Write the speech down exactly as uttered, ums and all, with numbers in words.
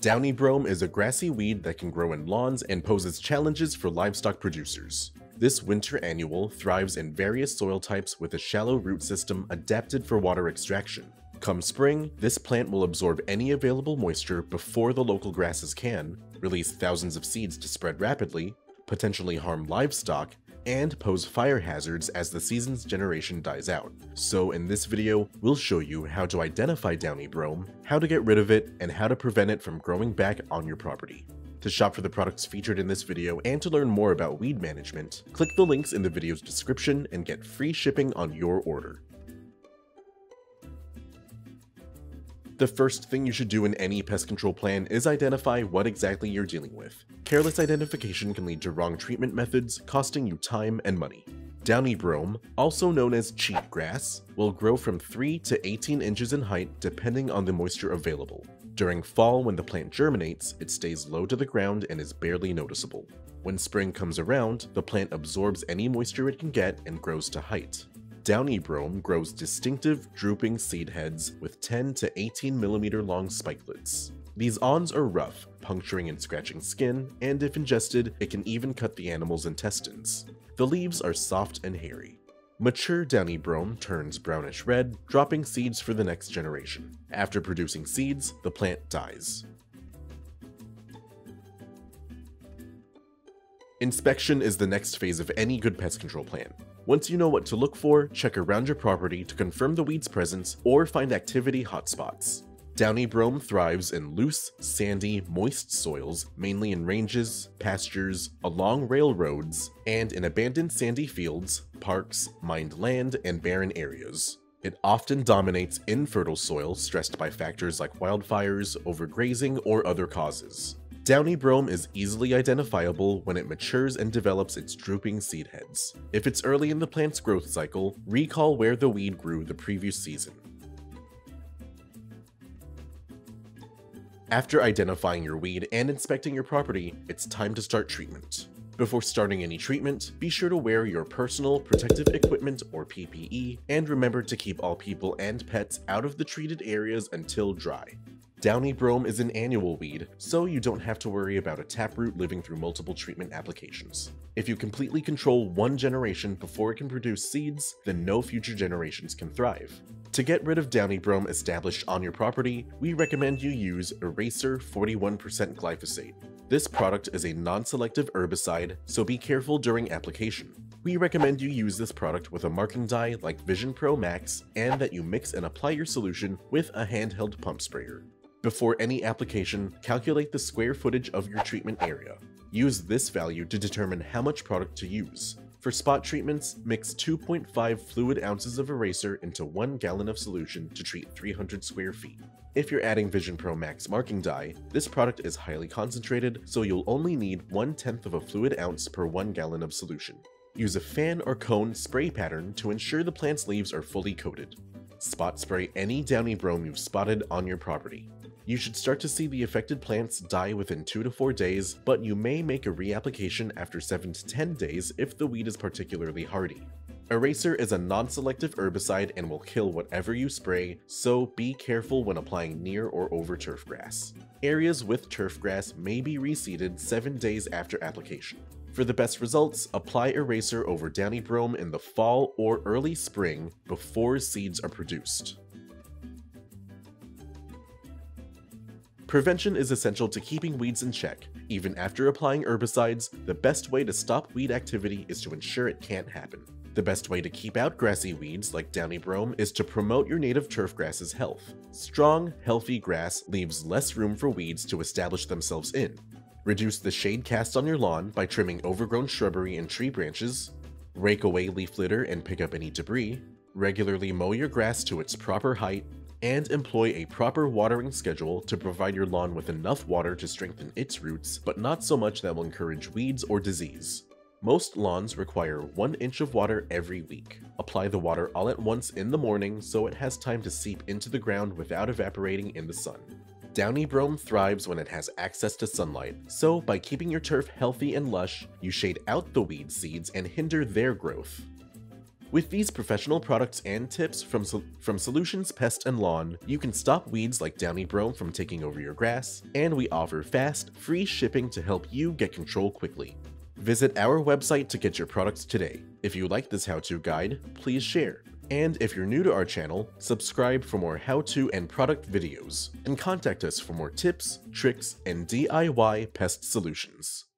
Downy brome is a grassy weed that can grow in lawns and poses challenges for livestock producers. This winter annual thrives in various soil types with a shallow root system adapted for water extraction. Come spring, this plant will absorb any available moisture before the local grasses can, release thousands of seeds to spread rapidly, potentially harm livestock, and pose fire hazards as the season's generation dies out. So in this video, we'll show you how to identify downy brome, how to get rid of it, and how to prevent it from growing back on your property. To shop for the products featured in this video and to learn more about weed management, click the links in the video's description and get free shipping on your order. The first thing you should do in any pest control plan is identify what exactly you're dealing with. Careless identification can lead to wrong treatment methods, costing you time and money. Downy brome, also known as cheatgrass, will grow from three to eighteen inches in height depending on the moisture available. During fall, when the plant germinates, it stays low to the ground and is barely noticeable. When spring comes around, the plant absorbs any moisture it can get and grows to height. Downy brome grows distinctive, drooping seed heads with ten to eighteen millimeter long spikelets. These awns are rough, puncturing and scratching skin, and if ingested, it can even cut the animal's intestines. The leaves are soft and hairy. Mature downy brome turns brownish red, dropping seeds for the next generation. After producing seeds, the plant dies. Inspection is the next phase of any good pest control plan. Once you know what to look for, check around your property to confirm the weed's presence or find activity hotspots. Downy brome thrives in loose, sandy, moist soils, mainly in ranges, pastures, along railroads, and in abandoned sandy fields, parks, mined land, and barren areas. It often dominates infertile soil stressed by factors like wildfires, overgrazing, or other causes. Downy brome is easily identifiable when it matures and develops its drooping seed heads. If it's early in the plant's growth cycle, recall where the weed grew the previous season. After identifying your weed and inspecting your property, it's time to start treatment. Before starting any treatment, be sure to wear your personal protective equipment or P P E, and remember to keep all people and pets out of the treated areas until dry. Downy brome is an annual weed, so you don't have to worry about a taproot living through multiple treatment applications. If you completely control one generation before it can produce seeds, then no future generations can thrive. To get rid of downy brome established on your property, we recommend you use Eraser forty-one percent Glyphosate. This product is a non-selective herbicide, so be careful during application. We recommend you use this product with a marking dye like Vision Pro Max, and that you mix and apply your solution with a handheld pump sprayer. Before any application, calculate the square footage of your treatment area. Use this value to determine how much product to use. For spot treatments, mix two point five fluid ounces of eraser into one gallon of solution to treat three hundred square feet. If you're adding Vision Pro Max marking dye, this product is highly concentrated, so you'll only need one tenth of a fluid ounce per one gallon of solution. Use a fan or cone spray pattern to ensure the plant's leaves are fully coated. Spot spray any downy brome you've spotted on your property. You should start to see the affected plants die within two to four days, but you may make a reapplication after seven to ten days if the weed is particularly hardy. Eraser is a non-selective herbicide and will kill whatever you spray, so be careful when applying near or over turf grass. Areas with turf grass may be reseeded seven days after application. For the best results, apply Eraser over downy brome in the fall or early spring before seeds are produced. Prevention is essential to keeping weeds in check. Even after applying herbicides, the best way to stop weed activity is to ensure it can't happen. The best way to keep out grassy weeds like downy brome is to promote your native turf grass's health. Strong, healthy grass leaves less room for weeds to establish themselves in. Reduce the shade cast on your lawn by trimming overgrown shrubbery and tree branches. Rake away leaf litter and pick up any debris. Regularly mow your grass to its proper height, and employ a proper watering schedule to provide your lawn with enough water to strengthen its roots, but not so much that will encourage weeds or disease. Most lawns require one inch of water every week. Apply the water all at once in the morning so it has time to seep into the ground without evaporating in the sun. Downy brome thrives when it has access to sunlight, so by keeping your turf healthy and lush, you shade out the weed seeds and hinder their growth. With these professional products and tips from, Sol from Solutions Pest and Lawn, you can stop weeds like Downy Brome from taking over your grass, and we offer fast, free shipping to help you get control quickly. Visit our website to get your products today. If you like this how-to guide, please share. And if you're new to our channel, subscribe for more how-to and product videos, and contact us for more tips, tricks, and D I Y pest solutions.